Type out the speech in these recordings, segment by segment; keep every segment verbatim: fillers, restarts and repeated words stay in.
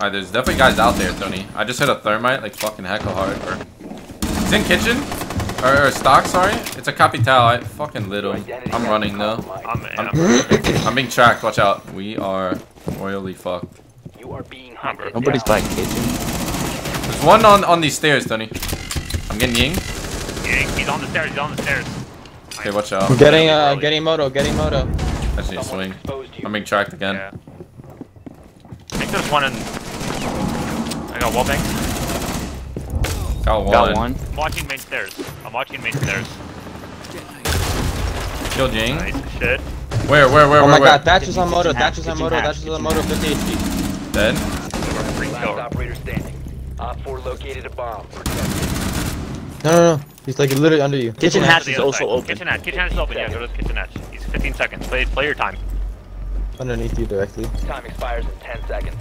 Alright, there's definitely guys out there, Tony. I just hit a thermite like fucking heckle hard. It's in kitchen. Or, or stock, sorry. It's a capital. I fucking lit him. I'm running though. I'm, I'm, I'm being tracked. Watch out. We are royally fucked. You are being hunted. Nobody's buying kitchen. There's one on on these stairs, Tony. I'm getting ying. Yeah, he's on the stairs. He's on the stairs. Okay, watch out. I'm getting uh, getting moto, getting moto. I just need to swing. I'm being tracked again. Yeah. I think there's one in. I got wall bang. Got one. Got one. I'm watching main stairs. I'm watching main stairs. Killed Jing. Nice shit. Where, where, where, oh where? Oh my where? God, Thatch is on moto. Thatch is on moto. Thatch is on moto. fifty H P. Dead. Last operator standing. Op four located a bomb. No, no, no. He's like literally under you. Kitchen hatch is also open. Kitchen hatch. Kitchen hatch is open. Yeah, go to the kitchen hatch. He's fifteen seconds. Play, play your time. Underneath you directly. Time expires in ten seconds.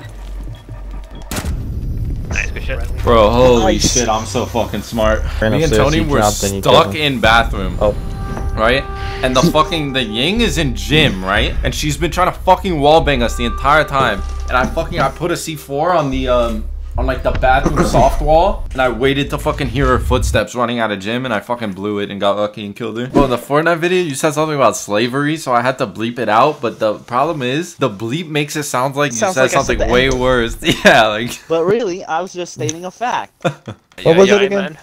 Nice, good shit. Bro, holy nice. Shit, I'm so fucking smart. Me and Tony were stuck in bathroom. Oh. Right? And the fucking, the Ying is in gym, right? And she's been trying to fucking wallbang us the entire time. And I fucking, I put a C four on the, um, on like the bathroom soft wall. And I waited to fucking hear her footsteps running out of gym. And I fucking blew it and got lucky and killed her. Bro, in the Fortnite video, you said something about slavery. So I had to bleep it out. But the problem is, the bleep makes it sound like it you said like something said way end. Worse. Yeah, like. But really, I was just stating a fact. What yeah, was yeah, it again? Man.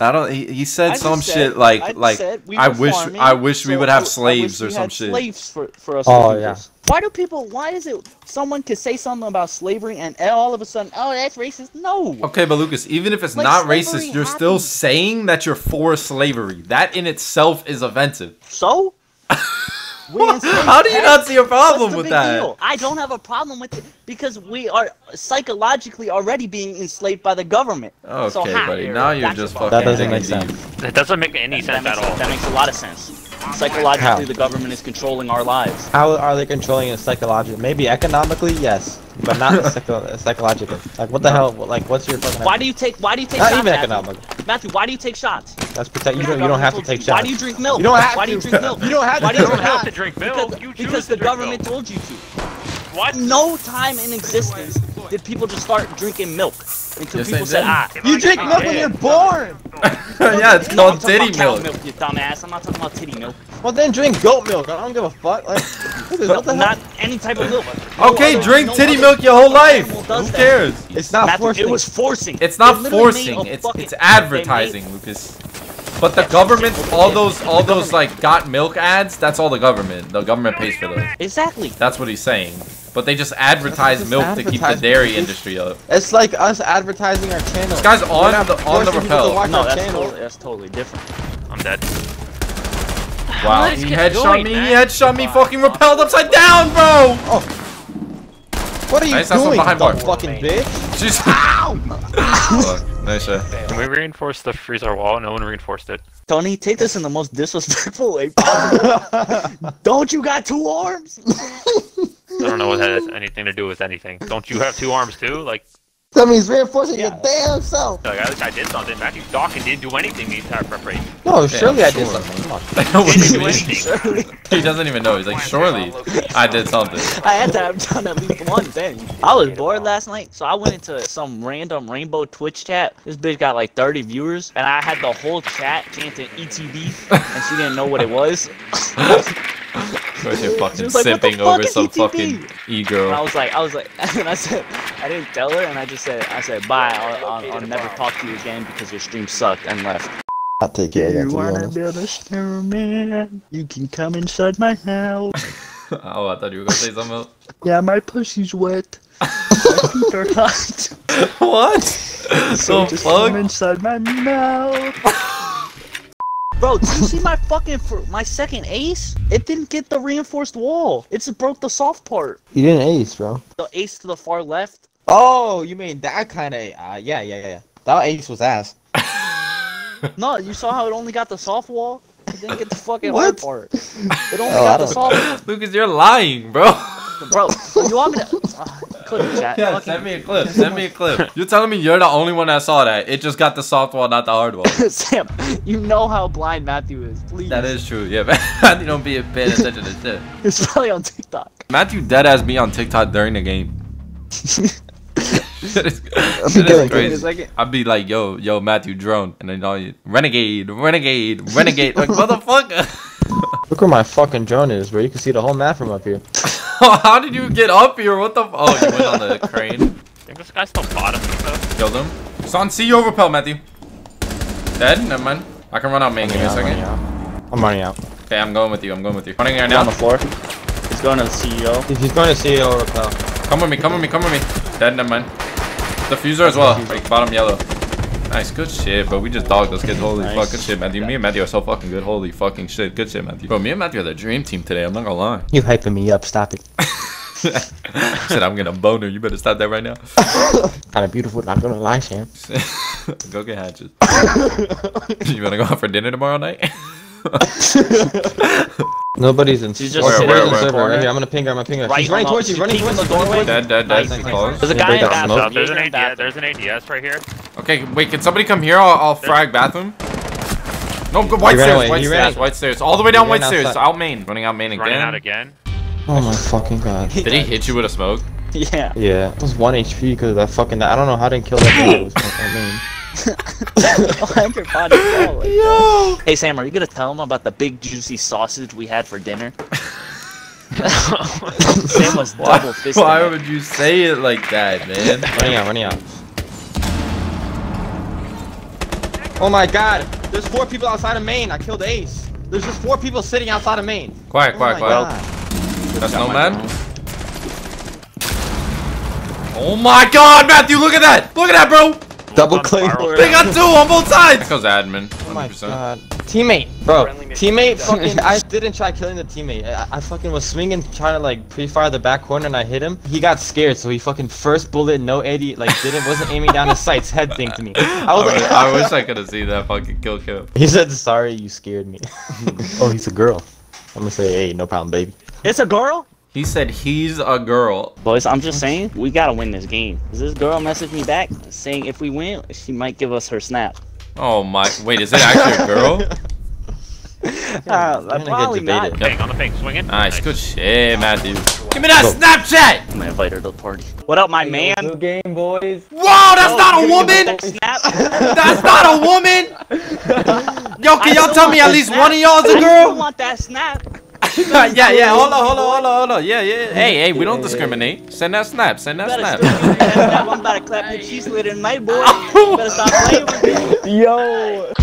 I don't. He, he said some said, shit like I like we I wish farming, I wish we would have slaves or some shit. Slaves for for us. Oh yeah. Why do people? Why is it someone could say something about slavery and all of a sudden, oh, that's racist? No. Okay, but Lucas, even if it's like not racist, you're happens. Still saying that you're for slavery. That in itself is offensive. So. How do you not see a problem with that? Deal? I don't have a problem with it because we are psychologically already being enslaved by the government. Okay, so buddy, now you're just fucking. That doesn't make sense. That doesn't make any that, sense that at all. That makes a lot of sense. Psychologically, how? The government is controlling our lives. How are they controlling it psychologically? Maybe economically, yes, but not psycho psychologically. Like, what the no. hell? Like, what's your fucking? Why do you take? Why do you take? Not shots, even economically. Matthew? Matthew, why do you take shots? That's protect. You don't. You don't have to take shots. Why do you drink milk? You don't have why to. Why do you drink milk? You don't have to. Why do you have to drink milk? Because, you because the government milk. Told you to. What? No time in existence did people just start drinking milk until yes, people said, ah. You drink milk when you're born! Yeah, it's called titty milk. milk. You dumbass. I'm not talking about titty milk. Well, then drink goat milk. I don't give a fuck. Like, what the not hell? Any type of milk. No okay, other, drink no titty other. milk your whole life. Who cares? It's not Matthew, forcing. It was forcing. It's not forcing. It's it's advertising, Lucas. But the government, all those, all those like got milk ads. That's all the government. The government pays for those. Exactly. That's what he's saying. But they just advertise just milk advertise to keep the dairy industry up. It's like us advertising our channel. This guy's on the on the rappel. No, that's totally, that's totally different. I'm dead. Wow, he headshot me. He headshot me. Fucking rappelled upside down, bro. Oh. What are you nice, doing, behind dumb fucking bitch? Just ow! Ow! Nice shot. Can we reinforce the freezer wall? No one reinforced it. Tony, take this in the most disrespectful way possible. Don't you got two arms? I don't know what that has anything to do with anything. Don't you have two arms too? Like, that means reinforcing yeah. your damn self. Like, at least I did something. Matthew Dawkins didn't do anything the entire preparation. No, surely yeah, I did sure. something. Come on. He doesn't even know. He's like, surely I did something. I had to have done at least one thing. I was bored last night, so I went into some random Rainbow Twitch chat. This bitch got like thirty viewers, and I had the whole chat chanting E T B, and she didn't know what it was. You're fucking like, sipping fuck over some E T B? Fucking e-girl. I was like, I was like, and I said, I didn't tell her, and I just said, I said, bye, I'll, I'll, I'll never talk to you again because your stream sucked and left. I'll take it. You wanna build a snowman? You can come inside my house. Oh, I thought you were gonna say something else. Yeah, my pussy's wet. My feet are hot. What? So just fuck? Come inside my mouth. Bro, did you see my fucking my second ace? It didn't get the reinforced wall. It just broke the soft part. You didn't ace, bro. The ace to the far left. Oh, you mean that kind of? Uh, yeah, yeah, yeah. That ace was ass. No, you saw how it only got the soft wall. It didn't get the fucking hard part. It only oh, got the soft wall. Lucas, you're lying, bro. Bro, you want me to? Uh, clip chat. Yeah, send me a clip. Send me a clip. You're telling me you're the only one that saw that. It just got the soft wall, not the hard wall. Sam, you know how blind Matthew is. Please. That is true. Yeah, Matthew don't be paying attention to shit. It's probably on TikTok. Matthew dead-ass me on TikTok during the game. that is, that is crazy. I'd be like, yo, yo, Matthew, drone. And then all you, renegade, renegade, renegade. Like, motherfucker. Look where my fucking drone is, bro. You can see the whole map from up here. How did you get up here? What the f- Oh, you went on the crane. I think this guy's still bottom. Killed him. Son, see you repel, Matthew. Dead? Never mind. I can run out main. Give me a second. I'm running out. Okay, I'm going with you. I'm going with you. Running right now. On the floor. He's going to the C E O. He's going to C E O repel. Come with me. Come with me. Come with me. Dead. Never mind. Diffuser as well. Right, bottom yellow. Nice. Good shit, bro. We just dogged those kids. Holy nice. Fucking shit, Matthew. Me and Matthew are so fucking good. Holy fucking shit. Good shit, Matthew. Bro, me and Matthew are the dream team today. I'm not gonna lie. You hyping me up. Stop it. I said I'm gonna boner. You better stop that right now. Kind of beautiful. Not gonna lie, Sam. Go get hatches. You wanna go out for dinner tomorrow night? Nobody's in. He's just sitting in the server. Right here. I'm gonna ping her. I'm gonna ping her. Right, he's running towards you. Running towards the doorway. Dead, dead, dead. There's a guy in bathroom. There's an A D S. There's an A D S right here. Okay, wait. Can somebody come here? I'll, I'll frag bathroom. No, go white stairs. White stairs. White stairs. All the way down white stairs. Out main. Running out main again. Running out again. Oh my fucking god. Did he hit you with a smoke? Yeah. Yeah. It was one H P because I fucking. I don't know how I didn't kill that guy. Yo. Hey Sam, are you gonna tell him about the big juicy sausage we had for dinner? Sam was double fisted. Why, why would you say it like that, man? Running out, running out. Oh my god, there's four people outside of Maine. I killed Ace. There's just four people sitting outside of Maine. Quiet, oh quiet, quiet. That's no man. Oh my god, Matthew, look at that! Look at that, bro! Double click. They got two on both sides. That goes admin. one hundred percent. Oh my god. Teammate, bro. Teammate, fucking. I didn't try killing the teammate. I, I fucking was swinging, trying to like pre-fire the back corner, and I hit him. He got scared, so he fucking first bullet, no Eddie, like didn't wasn't aiming down his sights. Head thing to me. I was I, like, I wish I could have seen that fucking kill kill. He said, "Sorry, you scared me." Oh, he's a girl. I'm gonna say, "Hey, no problem, baby." It's a girl. He said he's a girl. Boys, I'm just saying, we gotta win this game. Because this girl messaged me back saying if we win, she might give us her snap. Oh my, wait, is it actually a girl? uh, probably not. On the ping, on the ping, swinging. Nice, nice. Good shit, Matthew. Give me that Go. Snapchat! I'm gonna invite her to the party. What up, my man? New game, boys. Whoa, that's oh, not a woman! Snap. That's not a woman! Yo, can y'all tell me at least snap. One of y'all's a girl? I don't want that snap. yeah, yeah, hold on, hold on, hold on, hold on, yeah, yeah. Hey, hey, we don't discriminate. Send that snap, send that snap. I'm about to clap your cheese later in my boy. You better stop playing with me. Yo.